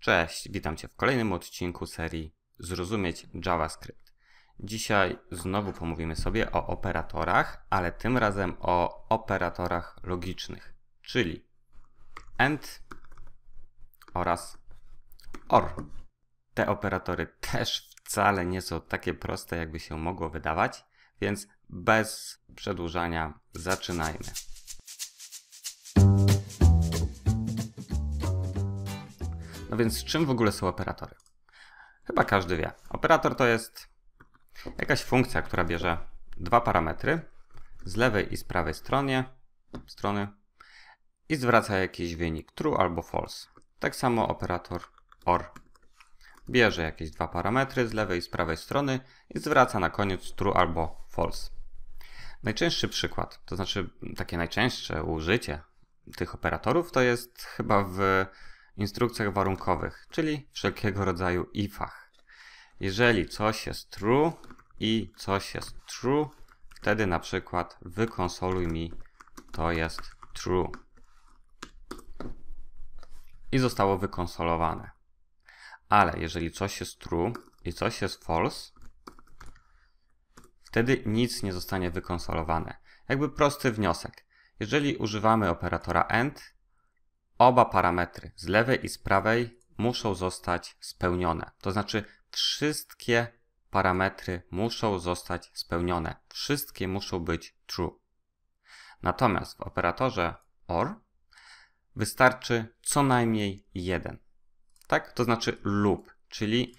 Cześć, witam Cię w kolejnym odcinku serii Zrozumieć JavaScript. Dzisiaj znowu pomówimy sobie o operatorach, ale tym razem o operatorach logicznych, czyli AND oraz OR. Te operatory też wcale nie są takie proste, jakby się mogło wydawać, więc bez przedłużania zaczynajmy. No więc czym w ogóle są operatory? Chyba każdy wie. Operator to jest jakaś funkcja, która bierze dwa parametry z lewej i z prawej strony i zwraca jakiś wynik true albo false. Tak samo operator OR. Bierze jakieś dwa parametry z lewej i z prawej strony i zwraca na koniec true albo false. Najczęstszy przykład, to znaczy takie najczęstsze użycie tych operatorów to jest chyba w instrukcjach warunkowych, czyli wszelkiego rodzaju ifach. Jeżeli coś jest true i coś jest true, wtedy na przykład wykonsoluj mi, to jest true. I zostało wykonsolowane. Ale jeżeli coś jest true i coś jest false, wtedy nic nie zostanie wykonsolowane. Jakby prosty wniosek. Jeżeli używamy operatora AND, oba parametry z lewej i z prawej muszą zostać spełnione. To znaczy wszystkie parametry muszą zostać spełnione. Wszystkie muszą być true. Natomiast w operatorze OR wystarczy co najmniej jeden. Tak? To znaczy lub, czyli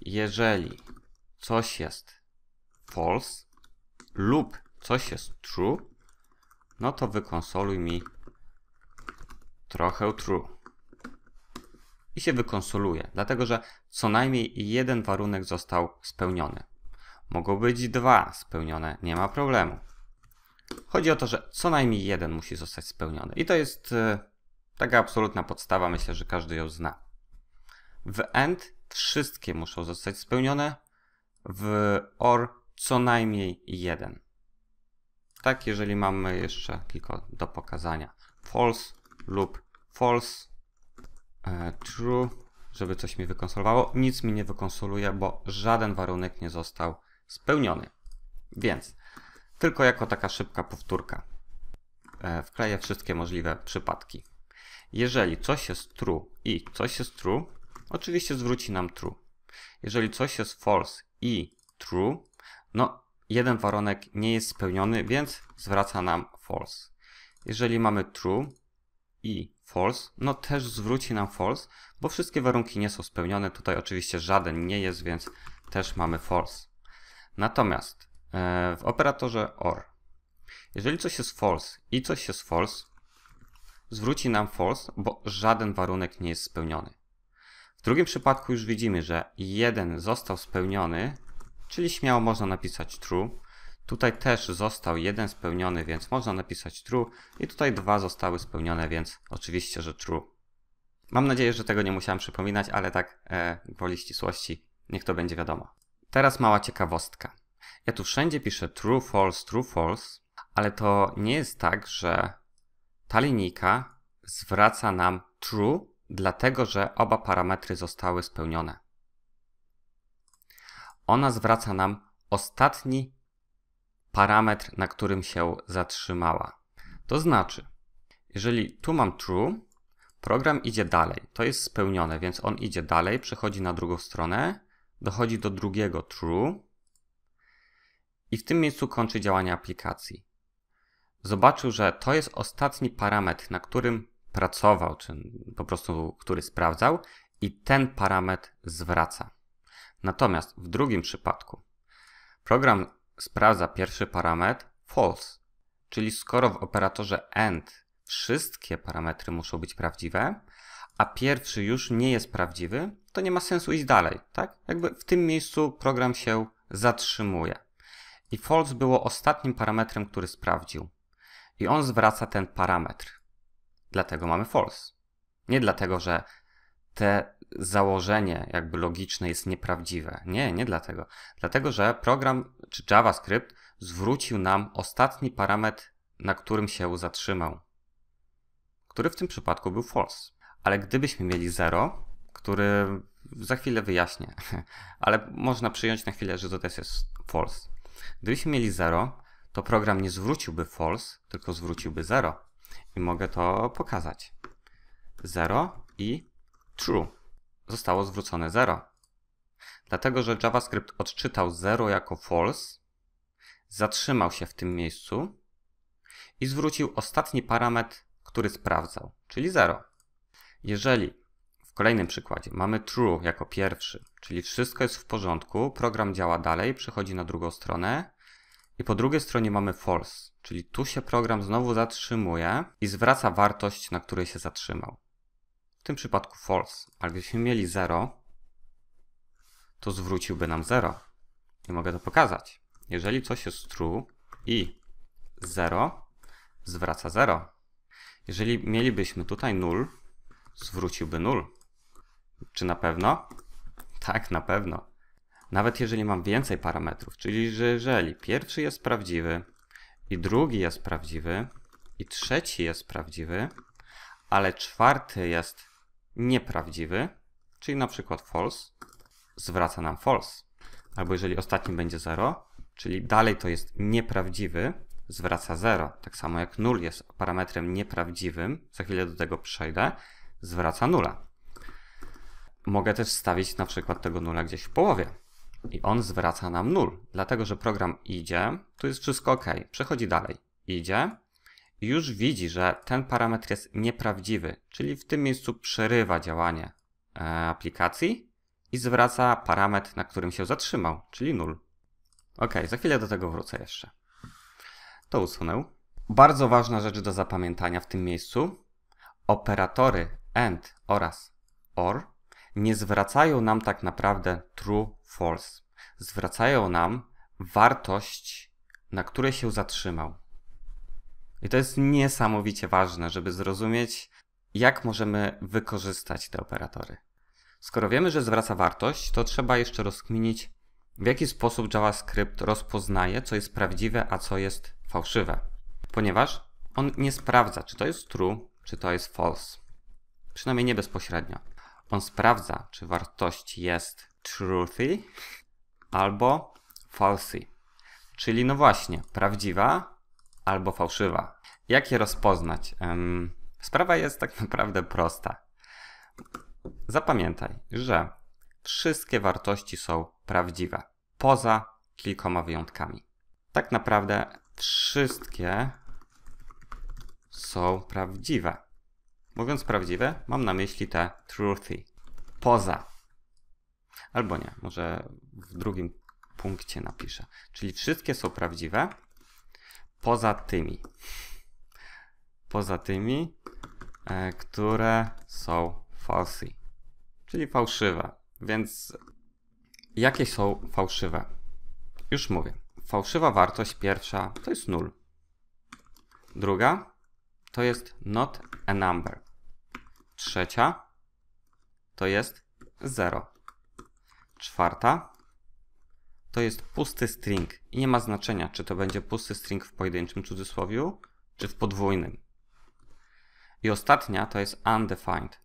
jeżeli coś jest false lub coś jest true, no to wykonsoluj mi trochę true. I się wykonsoluje, dlatego że co najmniej jeden warunek został spełniony. Mogą być dwa spełnione, nie ma problemu. Chodzi o to, że co najmniej jeden musi zostać spełniony. I to jest taka absolutna podstawa, myślę, że każdy ją zna. W AND wszystkie muszą zostać spełnione, w OR co najmniej jeden. Tak, jeżeli mamy jeszcze tylko do pokazania false lub false, true, żeby coś mi wykonsolowało. Nic mi nie wykonsoluje, bo żaden warunek nie został spełniony. Więc tylko jako taka szybka powtórka wkleję wszystkie możliwe przypadki. Jeżeli coś jest true i coś jest true, oczywiście zwróci nam true. Jeżeli coś jest false i true, no jeden warunek nie jest spełniony, więc zwraca nam false. Jeżeli mamy true i false, no też zwróci nam false, bo wszystkie warunki nie są spełnione. Tutaj oczywiście żaden nie jest, więc też mamy false. Natomiast w operatorze OR, jeżeli coś jest false i coś jest false, zwróci nam false, bo żaden warunek nie jest spełniony. W drugim przypadku już widzimy, że jeden został spełniony, czyli śmiało można napisać true. Tutaj też został jeden spełniony, więc można napisać true i tutaj dwa zostały spełnione, więc oczywiście, że true. Mam nadzieję, że tego nie musiałem przypominać, ale tak gwoli ścisłości, niech to będzie wiadomo. Teraz mała ciekawostka. Ja tu wszędzie piszę true, false, ale to nie jest tak, że ta linijka zwraca nam true, dlatego że oba parametry zostały spełnione. Ona zwraca nam ostatni parametr, na którym się zatrzymała. To znaczy, jeżeli tu mam true, program idzie dalej. To jest spełnione, więc on idzie dalej, przechodzi na drugą stronę, dochodzi do drugiego true i w tym miejscu kończy działanie aplikacji. Zobaczył, że to jest ostatni parametr, na którym pracował, czy po prostu który sprawdzał i ten parametr zwraca. Natomiast w drugim przypadku program sprawdza pierwszy parametr false, czyli skoro w operatorze AND wszystkie parametry muszą być prawdziwe, a pierwszy już nie jest prawdziwy, to nie ma sensu iść dalej, tak? Jakby w tym miejscu program się zatrzymuje. I false było ostatnim parametrem, który sprawdził. I on zwraca ten parametr. Dlatego mamy false. Nie dlatego, że te założenie jakby logiczne jest nieprawdziwe. Nie dlatego. Dlatego, że program czy JavaScript zwrócił nam ostatni parametr, na którym się zatrzymał, który w tym przypadku był false. Ale gdybyśmy mieli 0, który za chwilę wyjaśnię, ale można przyjąć na chwilę, że to też jest false. Gdybyśmy mieli 0, to program nie zwróciłby false, tylko zwróciłby 0. I mogę to pokazać. 0 i true. Zostało zwrócone 0. Dlatego, że JavaScript odczytał 0 jako false, zatrzymał się w tym miejscu i zwrócił ostatni parametr, który sprawdzał, czyli 0. Jeżeli w kolejnym przykładzie mamy true jako pierwszy, czyli wszystko jest w porządku, program działa dalej, przechodzi na drugą stronę i po drugiej stronie mamy false, czyli tu się program znowu zatrzymuje i zwraca wartość, na której się zatrzymał. W tym przypadku false, ale gdybyśmy mieli 0, to zwróciłby nam 0. I mogę to pokazać. Jeżeli coś jest true i 0, zwraca 0. Jeżeli mielibyśmy tutaj 0, zwróciłby 0. Czy na pewno? Tak, na pewno. Nawet jeżeli mam więcej parametrów, czyli że jeżeli pierwszy jest prawdziwy i drugi jest prawdziwy i trzeci jest prawdziwy, ale czwarty jest nieprawdziwy, czyli na przykład false, zwraca nam false. Albo jeżeli ostatni będzie 0, czyli dalej to jest nieprawdziwy, zwraca 0. Tak samo jak 0 jest parametrem nieprawdziwym, za chwilę do tego przejdę, zwraca 0. Mogę też stawić na przykład tego 0 gdzieś w połowie i on zwraca nam 0, dlatego że program idzie, tu jest wszystko ok, przechodzi dalej, idzie i już widzi, że ten parametr jest nieprawdziwy, czyli w tym miejscu przerywa działanie aplikacji i zwraca parametr, na którym się zatrzymał, czyli 0. Ok, za chwilę do tego wrócę jeszcze. To usunę. Bardzo ważna rzecz do zapamiętania w tym miejscu. Operatory AND oraz OR nie zwracają nam tak naprawdę true, false. Zwracają nam wartość, na której się zatrzymał. I to jest niesamowicie ważne, żeby zrozumieć, jak możemy wykorzystać te operatory. Skoro wiemy, że zwraca wartość, to trzeba jeszcze rozkminić, w jaki sposób JavaScript rozpoznaje, co jest prawdziwe, a co jest fałszywe. Ponieważ on nie sprawdza, czy to jest true, czy to jest false. Przynajmniej nie bezpośrednio. On sprawdza, czy wartość jest truthy albo falsy. Czyli no właśnie, prawdziwa albo fałszywa. Jak je rozpoznać? Sprawa jest tak naprawdę prosta. Zapamiętaj, że wszystkie wartości są prawdziwe, poza kilkoma wyjątkami. Tak naprawdę wszystkie są prawdziwe. Mówiąc prawdziwe, mam na myśli te truthy. Poza. Albo nie, może w drugim punkcie napiszę. Czyli wszystkie są prawdziwe, poza tymi. Poza tymi, które są falsy. Czyli fałszywe. Więc jakie są fałszywe? Już mówię. Fałszywa wartość pierwsza to jest 0. Druga to jest not a number. Trzecia to jest 0. Czwarta to jest pusty string. I nie ma znaczenia, czy to będzie pusty string w pojedynczym cudzysłowiu, czy w podwójnym. I ostatnia to jest undefined.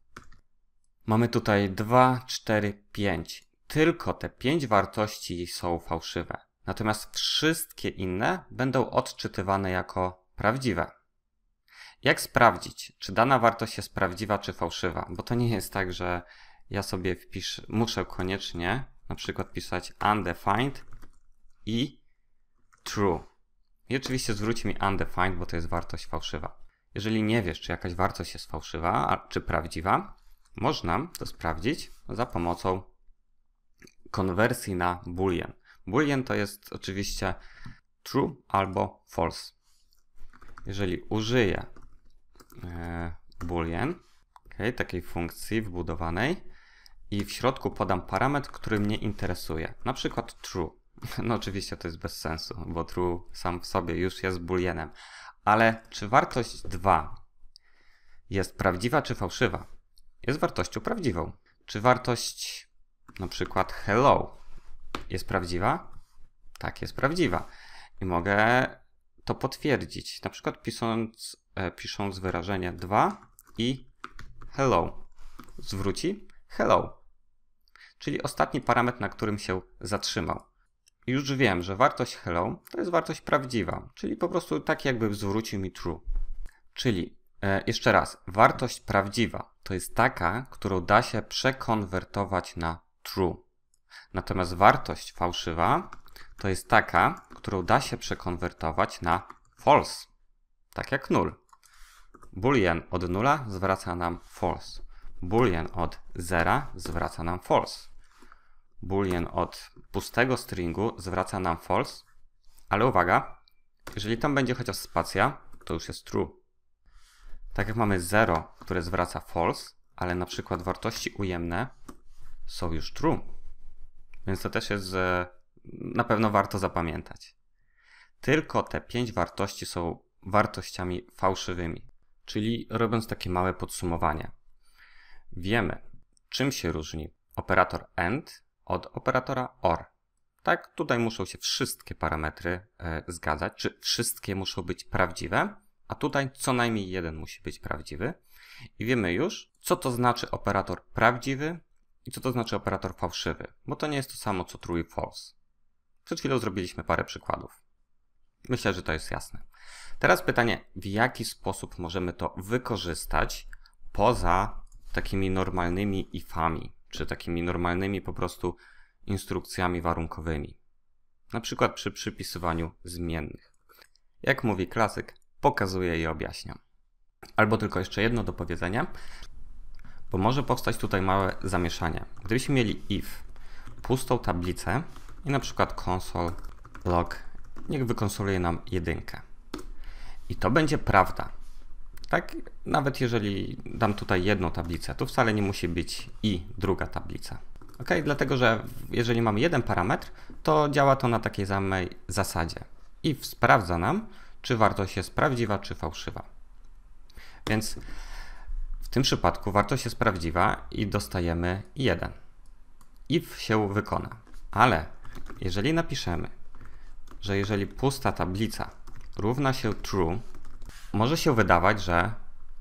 Mamy tutaj 2, 4, 5. Tylko te 5 wartości są fałszywe. Natomiast wszystkie inne będą odczytywane jako prawdziwe. Jak sprawdzić, czy dana wartość jest prawdziwa, czy fałszywa? Bo to nie jest tak, że ja sobie wpiszę, muszę koniecznie na przykład pisać undefined i true. I oczywiście zwróci mi undefined, bo to jest wartość fałszywa. Jeżeli nie wiesz, czy jakaś wartość jest fałszywa, czy prawdziwa, można to sprawdzić za pomocą konwersji na boolean. Boolean to jest oczywiście true albo false. Jeżeli użyję boolean, takiej funkcji wbudowanej i w środku podam parametr, który mnie interesuje, na przykład true. No oczywiście to jest bez sensu, bo true sam w sobie już jest booleanem. Ale czy wartość 2 jest prawdziwa czy fałszywa? Jest wartością prawdziwą. Czy wartość na przykład hello jest prawdziwa? Tak, jest prawdziwa. I mogę to potwierdzić, na przykład pisząc wyrażenie 2 i hello. Zwróci hello, czyli ostatni parametr, na którym się zatrzymał. Już wiem, że wartość hello to jest wartość prawdziwa, czyli po prostu tak jakby zwrócił mi true. Czyli jeszcze raz, wartość prawdziwa to jest taka, którą da się przekonwertować na true. Natomiast wartość fałszywa to jest taka, którą da się przekonwertować na false, tak jak null. Boolean od nula zwraca nam false. Boolean od zera zwraca nam false. Boolean od pustego stringu zwraca nam false, ale uwaga, jeżeli tam będzie chociaż spacja, to już jest true. Tak jak mamy 0, które zwraca false, ale na przykład wartości ujemne są już true. Więc to też jest na pewno warto zapamiętać. Tylko te 5 wartości są wartościami fałszywymi. Czyli robiąc takie małe podsumowanie. Wiemy, czym się różni operator AND od operatora OR. Tak, tutaj muszą się wszystkie parametry zgadzać, czy wszystkie muszą być prawdziwe, a tutaj co najmniej jeden musi być prawdziwy. I wiemy już, co to znaczy operator prawdziwy i co to znaczy operator fałszywy, bo to nie jest to samo co true i false. Przed chwilą zrobiliśmy parę przykładów. Myślę, że to jest jasne. Teraz pytanie, w jaki sposób możemy to wykorzystać poza takimi normalnymi ifami, czy takimi normalnymi po prostu instrukcjami warunkowymi. Na przykład przy przypisywaniu zmiennych. Jak mówi klasyk, pokazuję i objaśniam. Albo tylko jeszcze jedno do powiedzenia, bo może powstać tutaj małe zamieszanie. Gdybyśmy mieli if, pustą tablicę i na przykład console log, niech wykonsoluje nam jedynkę. I to będzie prawda. Tak, nawet jeżeli dam tutaj jedną tablicę, to wcale nie musi być i druga tablica. Ok, dlatego że jeżeli mamy jeden parametr, to działa to na takiej samej zasadzie. If sprawdza nam, czy wartość jest prawdziwa, czy fałszywa. Więc w tym przypadku wartość jest prawdziwa i dostajemy 1. If się wykona. Ale jeżeli napiszemy, że jeżeli pusta tablica równa się true, może się wydawać, że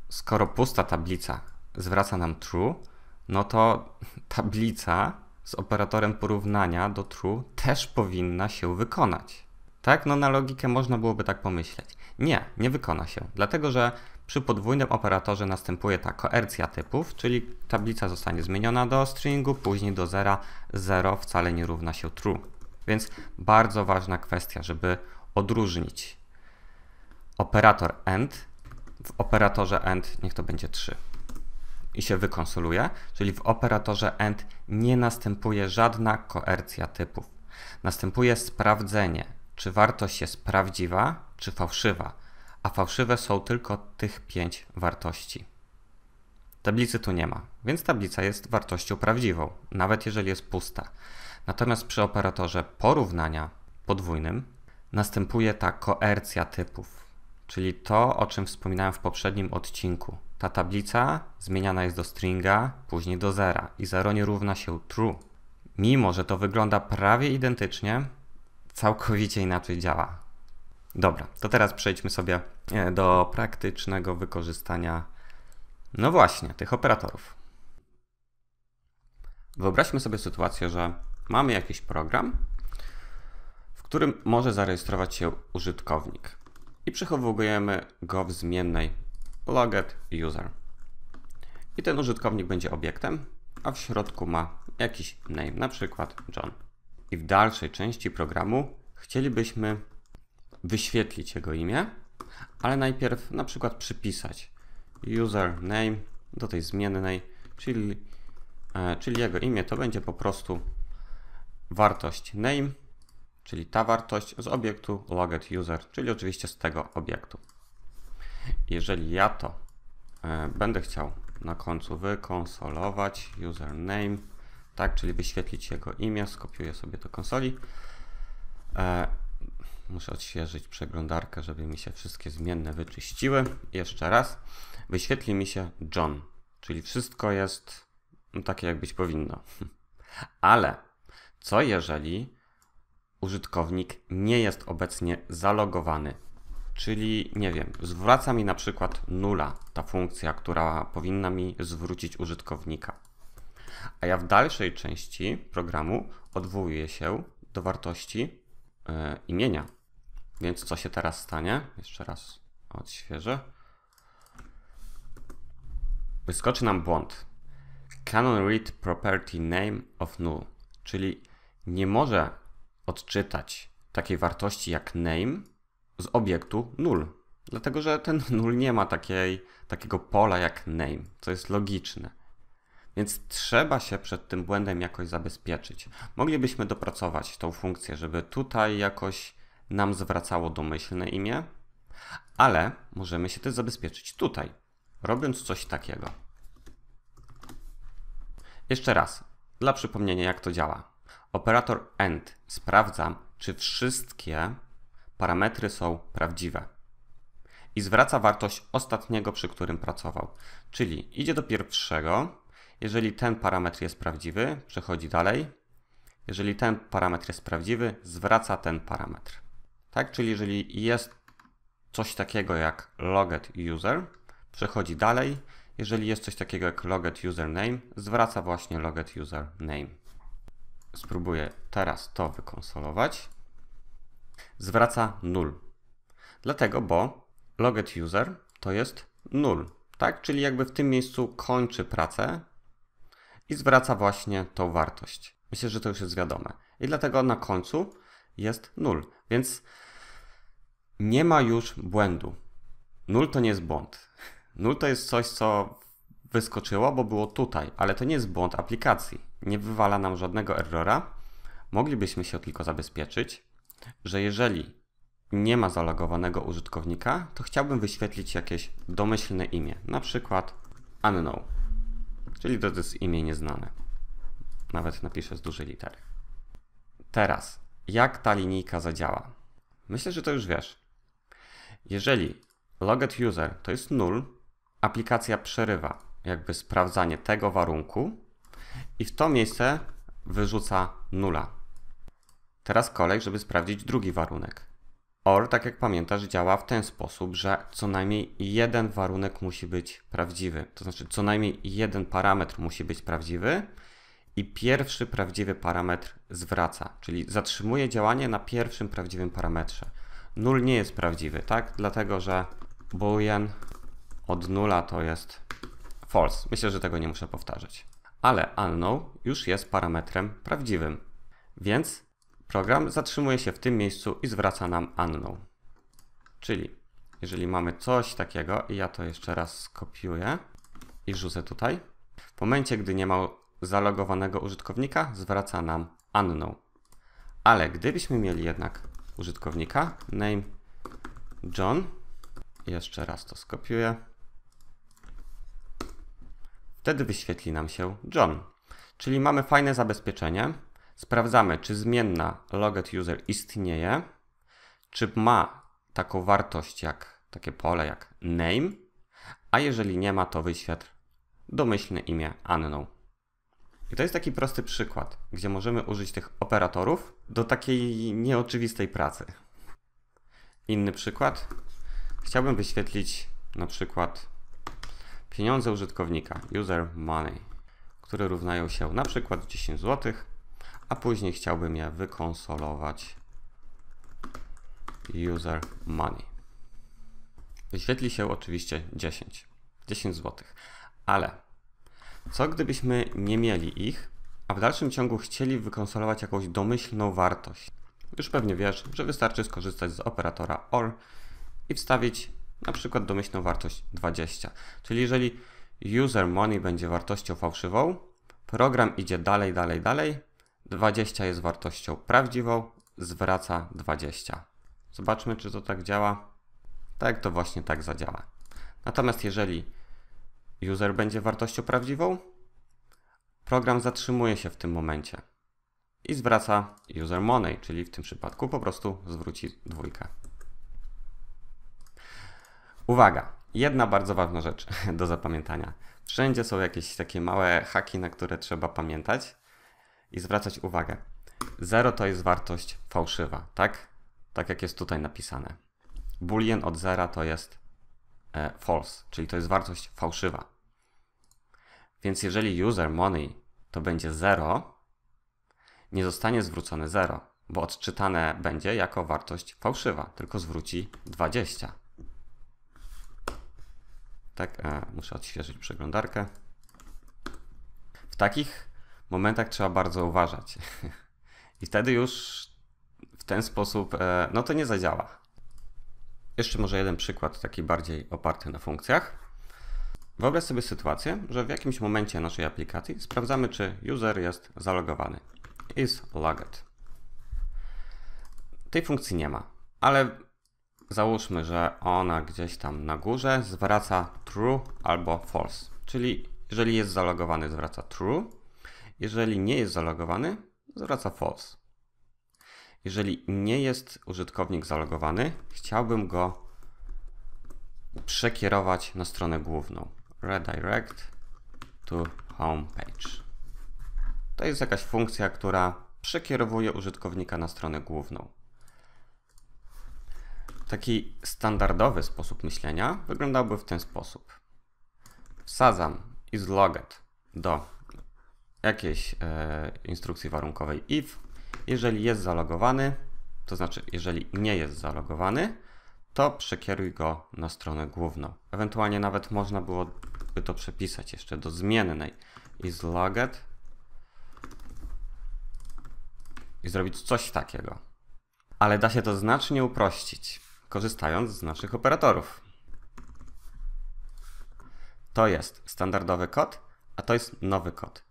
skoro pusta tablica zwraca nam true, no to tablica z operatorem porównania do true też powinna się wykonać. Tak? No na logikę można byłoby tak pomyśleć. Nie, nie wykona się, dlatego że przy podwójnym operatorze następuje ta koercja typów, czyli tablica zostanie zmieniona do stringu, później do zera, 0 wcale nie równa się true. Więc bardzo ważna kwestia, żeby odróżnić operator AND, w operatorze AND niech to będzie 3 i się wykonsoluje, czyli w operatorze AND nie następuje żadna koercja typów. Następuje sprawdzenie, czy wartość jest prawdziwa, czy fałszywa, a fałszywe są tylko tych 5 wartości. Tablicy tu nie ma, więc tablica jest wartością prawdziwą, nawet jeżeli jest pusta. Natomiast przy operatorze porównania podwójnym następuje ta koercja typów, czyli to, o czym wspominałem w poprzednim odcinku. Ta tablica zmieniana jest do stringa, później do zera i 0 nie równa się true. Mimo że to wygląda prawie identycznie, całkowicie inaczej działa. Dobra, to teraz przejdźmy sobie do praktycznego wykorzystania, no właśnie, tych operatorów. Wyobraźmy sobie sytuację, że mamy jakiś program, w którym może zarejestrować się użytkownik i przechowujemy go w zmiennej logged user. I ten użytkownik będzie obiektem, a w środku ma jakiś name, na przykład John. I w dalszej części programu chcielibyśmy wyświetlić jego imię, ale najpierw na przykład przypisać username do tej zmiennej, czyli jego imię to będzie po prostu wartość name, czyli ta wartość z obiektu logged user, czyli oczywiście z tego obiektu. Jeżeli ja to będę chciał na końcu wykonsolować username, tak, czyli wyświetlić jego imię, skopiuję sobie do konsoli. Muszę odświeżyć przeglądarkę, żeby mi się wszystkie zmienne wyczyściły. Jeszcze raz, wyświetli mi się John, czyli wszystko jest takie, jak być powinno. Ale co jeżeli użytkownik nie jest obecnie zalogowany? Czyli, nie wiem, zwraca mi na przykład nula ta funkcja, która powinna mi zwrócić użytkownika. a ja w dalszej części programu odwołuję się do wartości imienia. Więc co się teraz stanie? Jeszcze raz odświeżę. Wyskoczy nam błąd. Canon read property name of null, czyli nie może odczytać takiej wartości jak name z obiektu null, dlatego że ten null nie ma takiego pola jak name, co jest logiczne. Więc trzeba się przed tym błędem jakoś zabezpieczyć. Moglibyśmy dopracować tą funkcję, żeby tutaj jakoś nam zwracało domyślne imię, ale możemy się też zabezpieczyć tutaj, robiąc coś takiego. Jeszcze raz, dla przypomnienia, jak to działa. Operator AND sprawdza, czy wszystkie parametry są prawdziwe i zwraca wartość ostatniego, przy którym pracował. Czyli idzie do pierwszego, jeżeli ten parametr jest prawdziwy, przechodzi dalej. Jeżeli ten parametr jest prawdziwy, zwraca ten parametr. Tak, czyli jeżeli jest coś takiego jak logged user, przechodzi dalej. Jeżeli jest coś takiego jak logged username, zwraca właśnie logged username. Spróbuję teraz to wykonsolować. Zwraca null. Dlatego, bo logged user to jest null. Tak, czyli jakby w tym miejscu kończy pracę i zwraca właśnie tą wartość. Myślę, że to już jest wiadome. I dlatego na końcu jest null. Więc nie ma już błędu. Null to nie jest błąd. Null to jest coś, co wyskoczyło, bo było tutaj, ale to nie jest błąd aplikacji. Nie wywala nam żadnego errora. Moglibyśmy się tylko zabezpieczyć, że jeżeli nie ma zalogowanego użytkownika, to chciałbym wyświetlić jakieś domyślne imię, na przykład unknown, czyli to jest imię nieznane. Nawet napiszę z dużej litery. Teraz, jak ta linijka zadziała? Myślę, że to już wiesz. Jeżeli logged user to jest null, aplikacja przerywa jakby sprawdzanie tego warunku i w to miejsce wyrzuca nulla. Teraz kolej, żeby sprawdzić drugi warunek. OR, tak jak pamiętasz, działa w ten sposób, że co najmniej jeden warunek musi być prawdziwy. To znaczy co najmniej jeden parametr musi być prawdziwy i pierwszy prawdziwy parametr zwraca. Czyli zatrzymuje działanie na pierwszym prawdziwym parametrze. Null nie jest prawdziwy, tak? Dlatego, że boolean od nulla to jest false. Myślę, że tego nie muszę powtarzać. Ale unknown już jest parametrem prawdziwym, więc program zatrzymuje się w tym miejscu i zwraca nam unknown. Czyli jeżeli mamy coś takiego i ja to jeszcze raz skopiuję i wrzucę tutaj, w momencie, gdy nie ma zalogowanego użytkownika, zwraca nam unknown. Ale gdybyśmy mieli jednak użytkownika, name John, jeszcze raz to skopiuję, wtedy wyświetli nam się John. Czyli mamy fajne zabezpieczenie. Sprawdzamy, czy zmienna logged user istnieje, czy ma taką wartość jak takie pole jak name, a jeżeli nie ma, to wyświetl domyślne imię unknown. I to jest taki prosty przykład, gdzie możemy użyć tych operatorów do takiej nieoczywistej pracy. Inny przykład. Chciałbym wyświetlić na przykład pieniądze użytkownika, user money, które równają się na przykład 10 zł, a później chciałbym je wykonsolować user money. Wyświetli się oczywiście 10 zł, ale co gdybyśmy nie mieli ich, a w dalszym ciągu chcieli wykonsolować jakąś domyślną wartość? Już pewnie wiesz, że wystarczy skorzystać z operatora OR i wstawić na przykład domyślną wartość 20. Czyli jeżeli user money będzie wartością fałszywą, program idzie dalej, dalej, dalej. 20 jest wartością prawdziwą, zwraca 20. Zobaczmy, czy to tak działa. Tak, to właśnie tak zadziała. Natomiast jeżeli user będzie wartością prawdziwą, program zatrzymuje się w tym momencie i zwraca user money, czyli w tym przypadku po prostu zwróci 2. Uwaga, jedna bardzo ważna rzecz do zapamiętania. Wszędzie są jakieś takie małe haki, na które trzeba pamiętać i zwracać uwagę. 0 to jest wartość fałszywa, tak? Tak jak jest tutaj napisane. Boolean od 0 to jest false, czyli to jest wartość fałszywa. Więc jeżeli user money to będzie 0, nie zostanie zwrócone 0, bo odczytane będzie jako wartość fałszywa, tylko zwróci 20. Tak, muszę odświeżyć przeglądarkę. W takich momentach trzeba bardzo uważać. I wtedy już w ten sposób, no to nie zadziała. Jeszcze może jeden przykład, taki bardziej oparty na funkcjach. Wyobraź sobie sytuację, że w jakimś momencie naszej aplikacji sprawdzamy, czy user jest zalogowany. Is logged. Tej funkcji nie ma, ale załóżmy, że ona gdzieś tam na górze zwraca true albo false. Czyli jeżeli jest zalogowany, zwraca true. Jeżeli nie jest zalogowany, zwraca false. Jeżeli nie jest użytkownik zalogowany, chciałbym go przekierować na stronę główną. Redirect to homepage. To jest jakaś funkcja, która przekierowuje użytkownika na stronę główną. Taki standardowy sposób myślenia wyglądałby w ten sposób. Wsadzam is logged do jakiejś instrukcji warunkowej if. Jeżeli jest zalogowany, to znaczy jeżeli nie jest zalogowany, to przekieruj go na stronę główną. Ewentualnie nawet można byłoby to przepisać jeszcze do zmiennej is logged i zrobić coś takiego. Ale da się to znacznie uprościć, korzystając z naszych operatorów. To jest standardowy kod, a to jest nowy kod.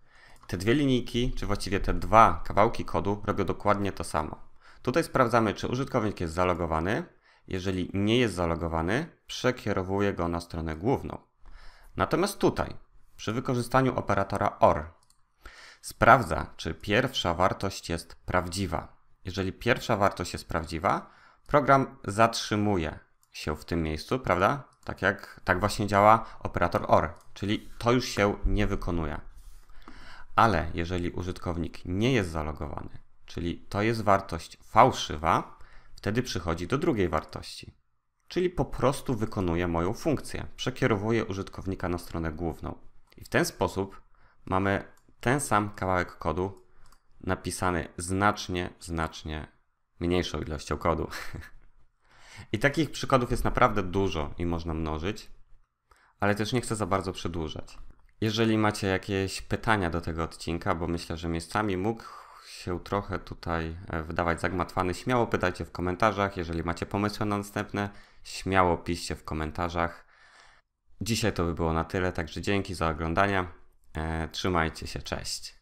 Te dwie linijki, czy właściwie te dwa kawałki kodu robią dokładnie to samo. Tutaj sprawdzamy, czy użytkownik jest zalogowany. Jeżeli nie jest zalogowany, przekierowuje go na stronę główną. Natomiast tutaj, przy wykorzystaniu operatora OR, sprawdza, czy pierwsza wartość jest prawdziwa. Jeżeli pierwsza wartość jest prawdziwa, program zatrzymuje się w tym miejscu, prawda? Tak właśnie działa operator OR, czyli to już się nie wykonuje. Ale jeżeli użytkownik nie jest zalogowany, czyli to jest wartość fałszywa, wtedy przychodzi do drugiej wartości. Czyli po prostu wykonuje moją funkcję, przekierowuje użytkownika na stronę główną. I w ten sposób mamy ten sam kawałek kodu napisany znacznie, znacznie mniejszą ilością kodu. I takich przykładów jest naprawdę dużo i można mnożyć, ale też nie chcę za bardzo przedłużać. Jeżeli macie jakieś pytania do tego odcinka, bo myślę, że miejscami mógł się trochę tutaj wydawać zagmatwany, śmiało pytajcie w komentarzach. Jeżeli macie pomysły na następne, śmiało piszcie w komentarzach. Dzisiaj to by było na tyle, także dzięki za oglądanie. Trzymajcie się, cześć.